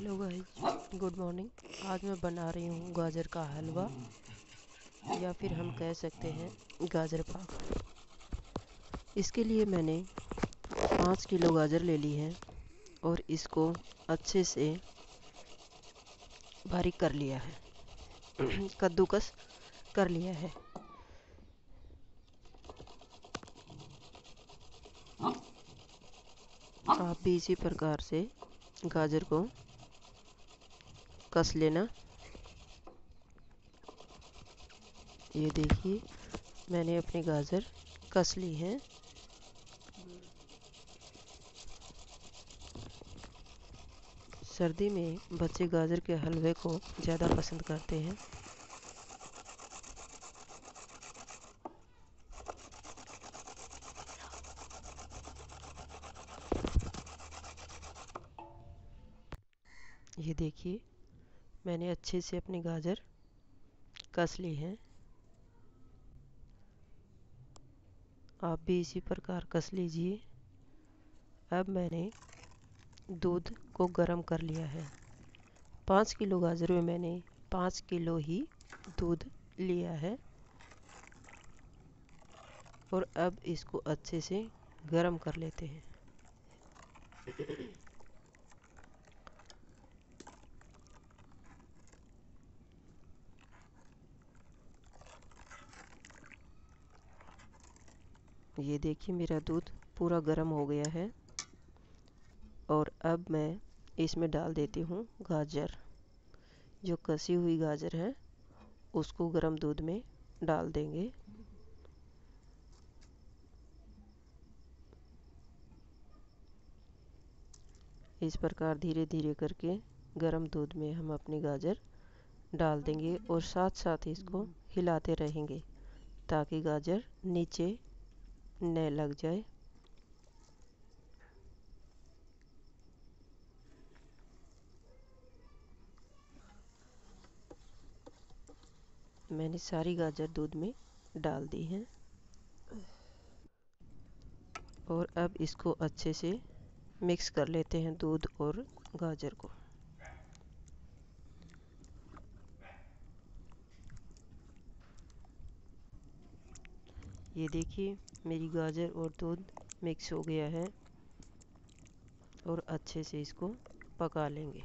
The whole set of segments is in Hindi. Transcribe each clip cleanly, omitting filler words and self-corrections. Hello guys, good morning. आज मैं बना रही हूँ गाजर का हलवा, या फिर हम कह सकते हैं गाजर पाक। इसके लिए मैंने 5 किलो गाजर ले ली है और इसको अच्छे से बारीक कर लिया है, कद्दूकस कर लिया है। आप भी इसी प्रकार से गाजर को कस लेना। ये देखिए, मैंने अपनी गाजर कस ली है। सर्दी में बच्चे गाजर के हलवे को ज़्यादा पसंद करते हैं। ये देखिए, मैंने अच्छे से अपनी गाजर कस ली है। आप भी इसी प्रकार कस लीजिए। अब मैंने दूध को गर्म कर लिया है। 5 किलो गाजर में मैंने 5 किलो ही दूध लिया है और अब इसको अच्छे से गर्म कर लेते हैं। ये देखिए, मेरा दूध पूरा गर्म हो गया है और अब मैं इसमें डाल देती हूँ गाजर। जो कसी हुई गाजर है उसको गर्म दूध में डाल देंगे। इस प्रकार धीरे धीरे करके गर्म दूध में हम अपनी गाजर डाल देंगे और साथ साथ इसको हिलाते रहेंगे ताकि गाजर नीचे न लग जाए। मैंने सारी गाजर दूध में डाल दी है और अब इसको अच्छे से मिक्स कर लेते हैं, दूध और गाजर को। ये देखिए, मेरी गाजर और दूध मिक्स हो गया है और अच्छे से इसको पका लेंगे।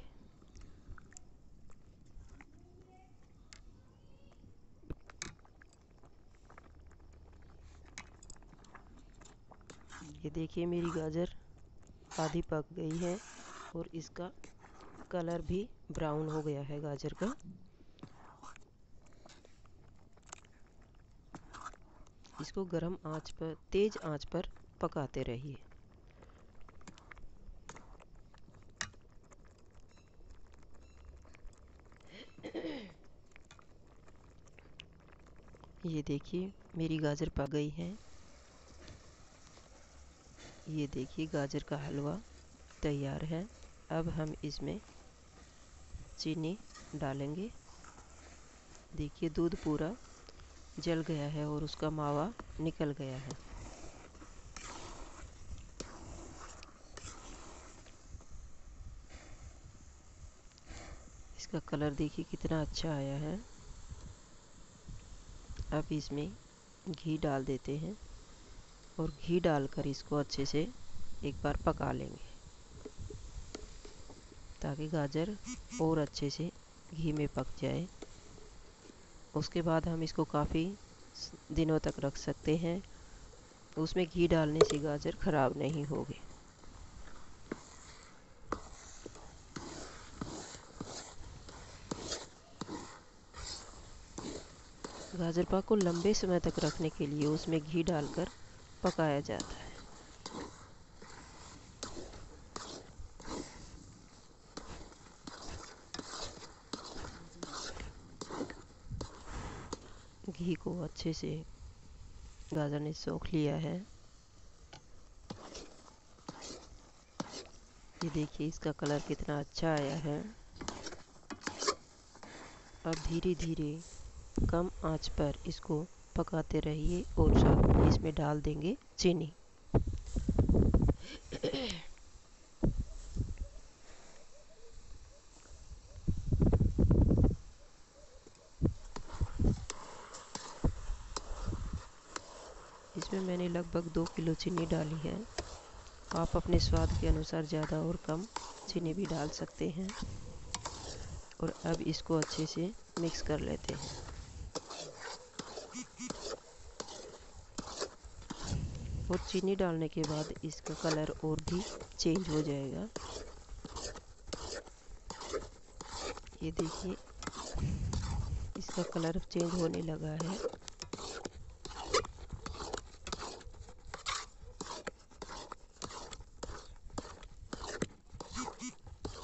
ये देखिए, मेरी गाजर आधी पक गई है और इसका कलर भी ब्राउन हो गया है गाजर का। इसको गरम आंच पर, तेज आंच पर पकाते रहिए। ये देखिए, मेरी गाजर पक गई है। ये देखिए, गाजर का हलवा तैयार है। अब हम इसमें चीनी डालेंगे। देखिए, दूध पूरा जल गया है और उसका मावा निकल गया है। इसका कलर देखिए कितना अच्छा आया है। अब इसमें घी डाल देते हैं और घी डालकर इसको अच्छे से एक बार पका लेंगे ताकि गाजर और अच्छे से घी में पक जाए। उसके बाद हम इसको काफ़ी दिनों तक रख सकते हैं। उसमें घी डालने से गाजर खराब नहीं होगी। गाजर पाक को लंबे समय तक रखने के लिए उसमें घी डालकर पकाया जाता है। घी को अच्छे से गाजर ने सोख लिया है। ये देखिए, इसका कलर कितना अच्छा आया है। अब धीरे धीरे कम आंच पर इसको पकाते रहिए और साथ में इसमें डाल देंगे चीनी। इसमें मैंने लगभग 2 किलो चीनी डाली है। आप अपने स्वाद के अनुसार ज़्यादा और कम चीनी भी डाल सकते हैं। और अब इसको अच्छे से मिक्स कर लेते हैं। और चीनी डालने के बाद इसका कलर और भी चेंज हो जाएगा। ये देखिए इसका कलर चेंज होने लगा है।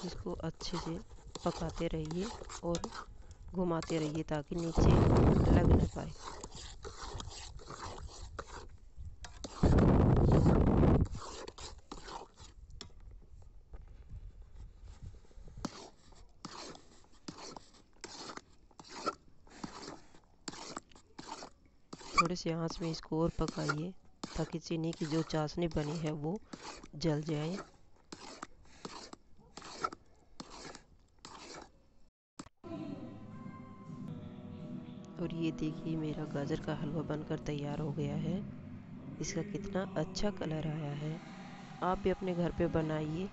इसको अच्छे से पकाते रहिए और घुमाते रहिए ताकि नीचे लग ना पाए। थोड़े से आंच में इसको और पकाइए ताकि चीनी की जो चाशनी बनी है वो जल जाए। और ये देखिए मेरा गाजर का हलवा बनकर तैयार हो गया है। इसका कितना अच्छा कलर आया है। आप भी अपने घर पे बनाइए।